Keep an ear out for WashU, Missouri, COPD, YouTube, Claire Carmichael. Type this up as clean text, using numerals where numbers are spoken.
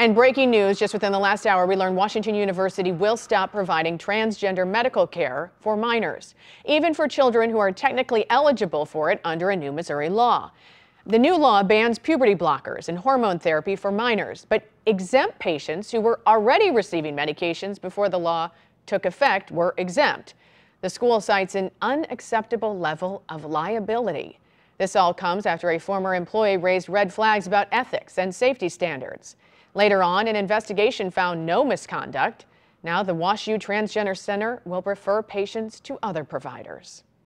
And breaking news, just within the last hour, we learned Washington University will stop providing transgender medical care for minors, even for children who are technically eligible for it under a new Missouri law. The new law bans puberty blockers and hormone therapy for minors, but exempt patients who were already receiving medications before the law took effect were exempt. The school cites an unacceptable level of liability. This all comes after a former employee raised red flags about ethics and safety standards. Later on, an investigation found no misconduct. Now the WashU Transgender Center will refer patients to other providers.